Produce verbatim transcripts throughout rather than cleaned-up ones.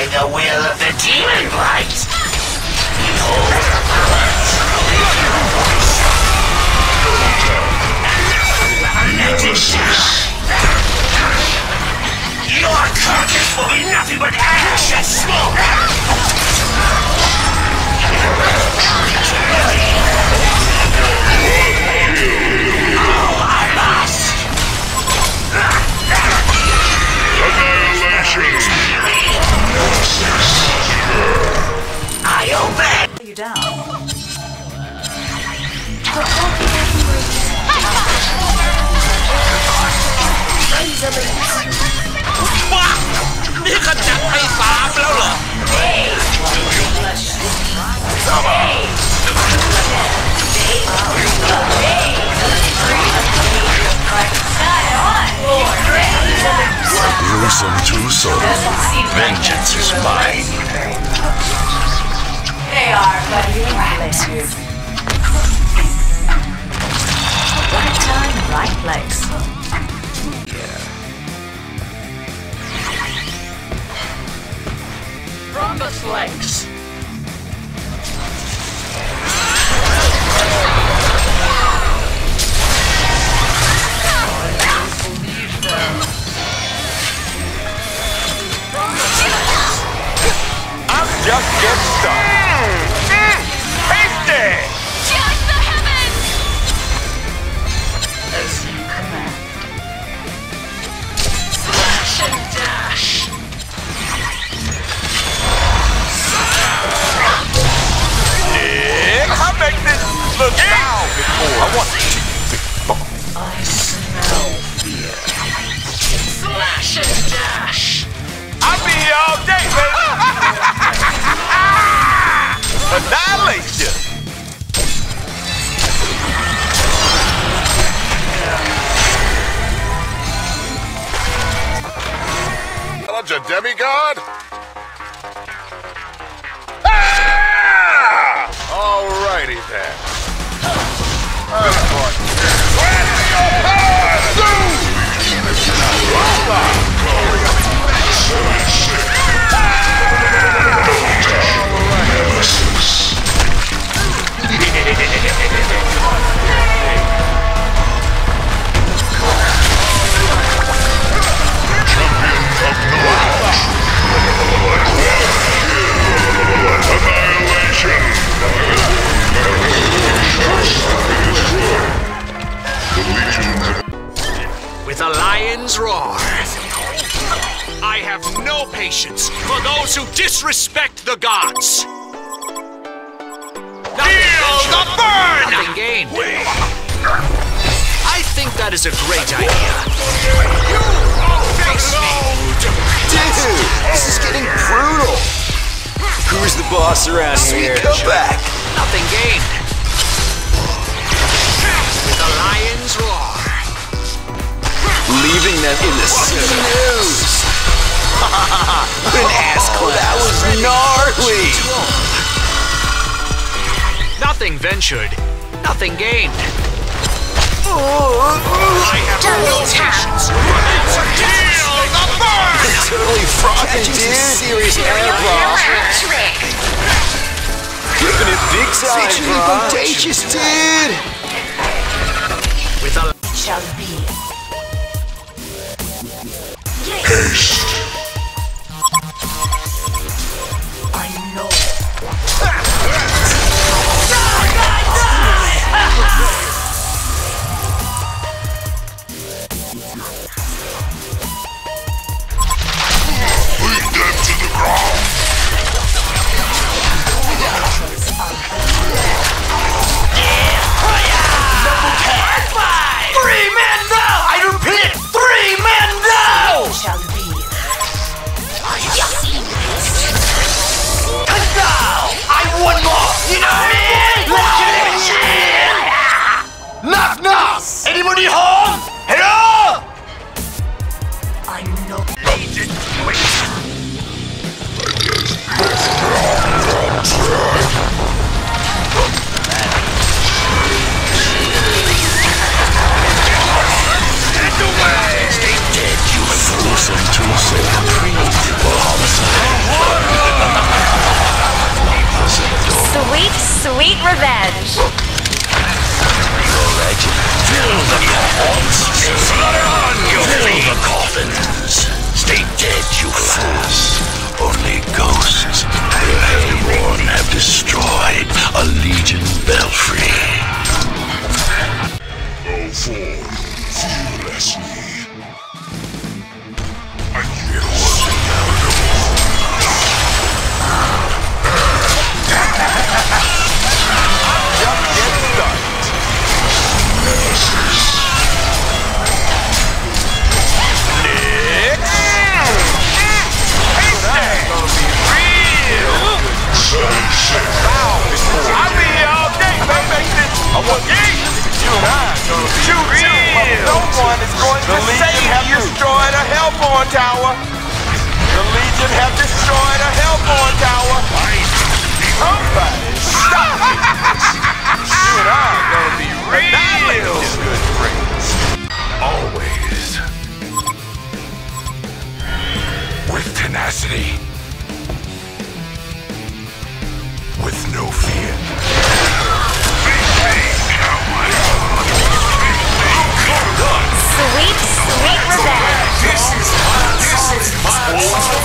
by the will of the demon blight. Behold the power truly and let it shine. Your carcass will be nothing but ash and smoke. I obey! You down. Gruesome two souls. Vengeance is mine. They are but rats. Right time, right place. Yeah. Rhombus legs. Just get stuck. Mm, mm, tasty! Just the heavens! As you command. Slash and dash! Nick, I make this look down before I want to big ball. I smell fear. Slash and dash! I'll be here all day, baby! Annihilation! Such a demigod? Ah! Alrighty then. Where's your with a lion's roar, I have no patience for those who disrespect the gods. The burn! Nothing gained. I think that is a great idea. You face me! Dude, this is getting brutal. Who's the boss around here? Sweet comeback. Nothing gained. With a lion's roar. Leaving them in the snows. An asshole. That was gnarly. Nothing ventured, nothing gained. I have no patience. Kill the bird! Totally frothing, dude. Serious air ball. Giving it big time, bro. Contagious, dude. With a shall be. I know. Some two-sided creed for homicide. I want you. You and I are going to be you, real. But no one is going the to Legion save have you. Destroyed a Hellborn Tower. The Legion have destroyed a Hellborn Tower. Somebody stop it. You and I are going to be real. Annihilated, good friends. Always. With tenacity. With no fear. Sweet, sweet revenge. This is my, this is my turf.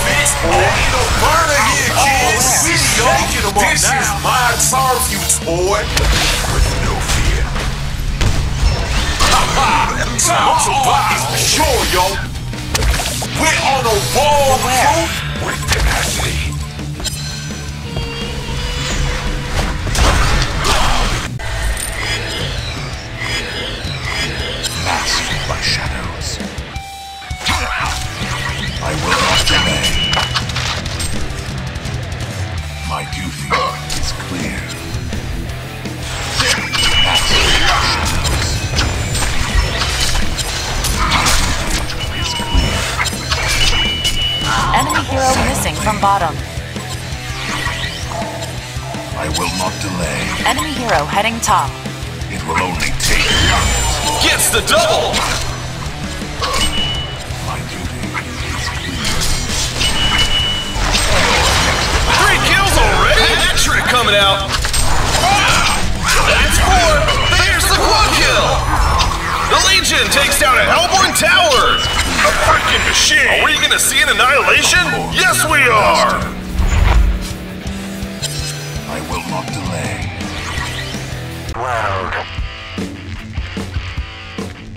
Ain't no burner here, kids. This is my turf, you toy. With no fear. Martial art is mature, yo. We're on a wall, bro. With tenacity. By shadows. I will not delay. My duty is clear. Is clear. Enemy hero missing from bottom. I will not delay. Enemy hero heading top. It will only take gets the double. My duty is clear. Three kills already. That trick coming out. That's four. There's the quad kill. The Legion takes down a Hellborn Tower. A freaking machine. Are we gonna see an Annihilation? Yes, we are. I will not delay. World.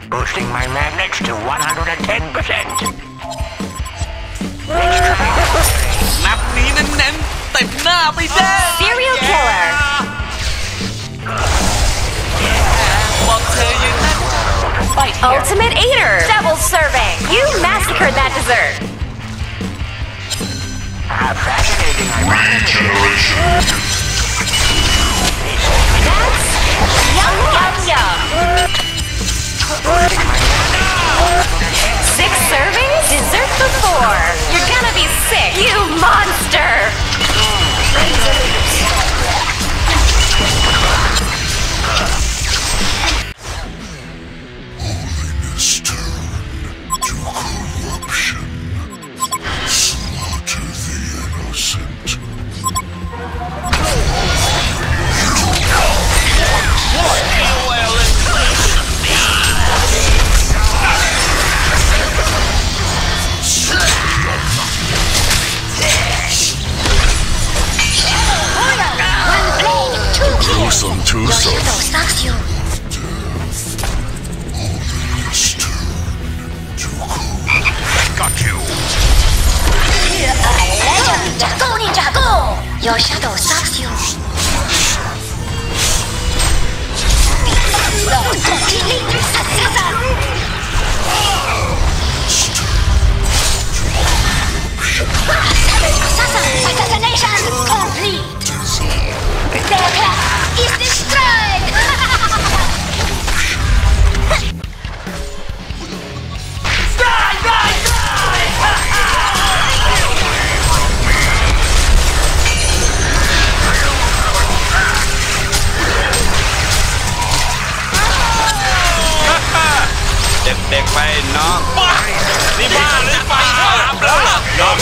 Boosting my magnets to one hundred ten percent. Serial killer. Ultimate eater. Double serving. You massacred that dessert. How fascinating. Regeneration. Yum, yum, yum. Six servings? Dessert before. You're gonna be sick, you monster! Holiness turned to corruption. Slaughter the innocent. Some two sucks you. Got you. A legend. Go ninja, go. Your shadow sucks you. Savage assassin. Assassination complete. Their class is destroyed! Die! Die!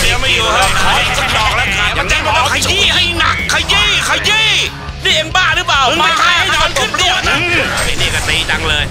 Die! Đi em baหรือเปล่า ไฟไทยนอนขึ้นตัวนะ นี่ก็ตีจังเลย